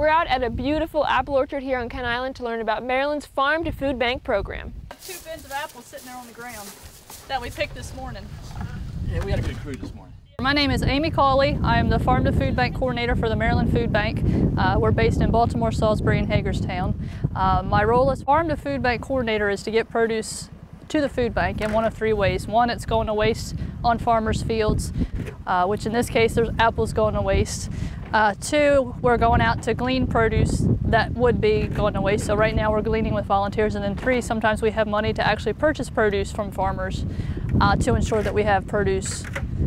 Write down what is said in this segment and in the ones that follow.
We're out at a beautiful apple orchard here on Kent Island to learn about Maryland's Farm to Food Bank program. 2 bins of apples sitting there on the ground that we picked this morning. Yeah, we had a good crew this morning. My name is Amy Cawley. I am the Farm to Food Bank coordinator for the Maryland Food Bank. We're based in Baltimore, Salisbury, and Hagerstown. My role as Farm to Food Bank coordinator is to get produce to the food bank in one of 3 ways. One, it's going to waste on farmers' fields, which in this case, there's apples going to waste. 2, we're going out to glean produce that would be going to waste. So right now we're gleaning with volunteers. And then 3, sometimes we have money to actually purchase produce from farmers to ensure that we have produce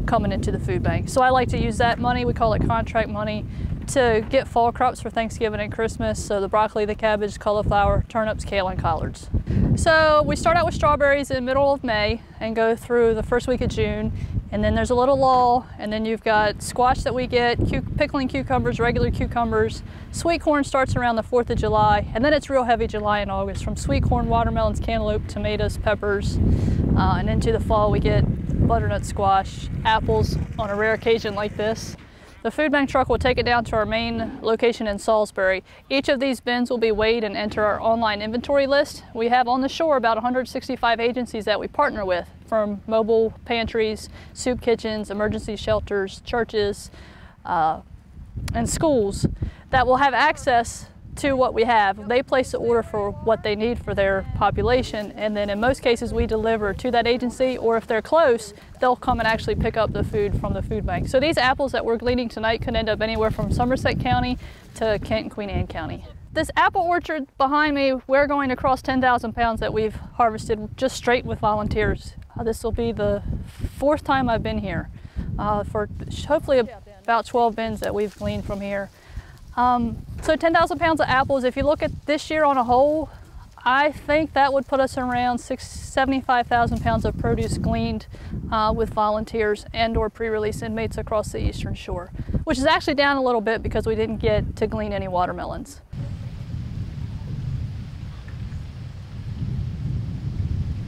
coming into the food bank. So I like to use that money, we call it contract money, to get fall crops for Thanksgiving and Christmas, so the broccoli, the cabbage, cauliflower, turnips, kale, and collards. So we start out with strawberries in the middle of May and go through the first week of June, and then there's a little lull, and then you've got squash that we get, pickling cucumbers, regular cucumbers. Sweet corn starts around the 4th of July, and then it's real heavy July and August, from sweet corn, watermelons, cantaloupe, tomatoes, peppers, and into the fall we get butternut squash, apples on a rare occasion like this. The food bank truck will take it down to our main location in Salisbury. Each of these bins will be weighed and enter our online inventory list. We have on the shore about 165 agencies that we partner with, from mobile pantries, soup kitchens, emergency shelters, churches, and schools that will have access to what we have. They place the order for what they need for their population, and then in most cases we deliver to that agency, or if they're close, they'll come and actually pick up the food from the food bank. So these apples that we're gleaning tonight could end up anywhere from Somerset County to Kent and Queen Anne County. This apple orchard behind me, we're going to cross 10,000 pounds that we've harvested just straight with volunteers. This will be the 4th time I've been here for hopefully about 12 bins that we've gleaned from here. So 10,000 pounds of apples, if you look at this year on a whole, I think that would put us around 75,000 pounds of produce gleaned with volunteers and or pre-release inmates across the Eastern Shore, which is actually down a little bit because we didn't get to glean any watermelons.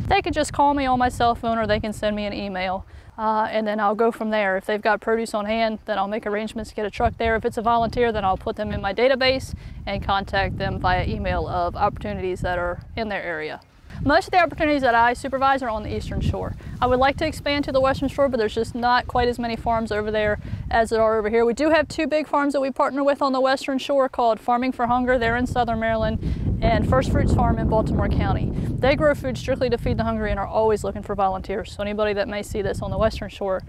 They can just call me on my cell phone, or they can send me an email. And then I'll go from there. If they've got produce on hand, then I'll make arrangements to get a truck there. If it's a volunteer, then I'll put them in my database and contact them via email of opportunities that are in their area. Most of the opportunities that I supervise are on the Eastern Shore. I would like to expand to the Western Shore, but there's just not quite as many farms over there as there are over here. We do have 2 big farms that we partner with on the Western Shore called Farming for Hunger. They're in Southern Maryland, and First Fruits Farm in Baltimore County. They grow food strictly to feed the hungry and are always looking for volunteers. So anybody that may see this on the Western Shore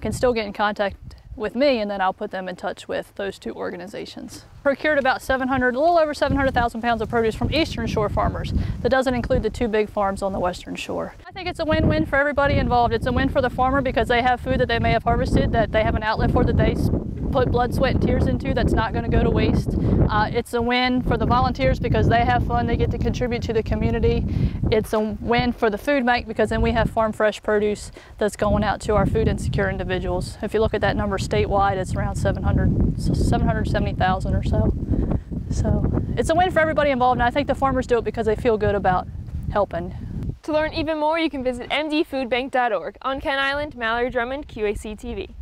can still get in contact with me, and then I'll put them in touch with those 2 organizations. Procured about a little over 700,000 pounds of produce from Eastern Shore farmers. That doesn't include the 2 big farms on the Western Shore. I think it's a win-win for everybody involved. It's a win for the farmer because they have food that they may have harvested, that they have an outlet for, that they put blood, sweat, and tears into, that's not going to go to waste. It's a win for the volunteers because they have fun, they get to contribute to the community. It's a win for the food bank because then we have farm fresh produce that's going out to our food insecure individuals. If you look at that number statewide, it's around 770,000 or so. So it's a win for everybody involved, and I think the farmers do it because they feel good about helping. To learn even more, you can visit MDFoodBank.org. On Kent Island, Mallory Drummond, QACTV.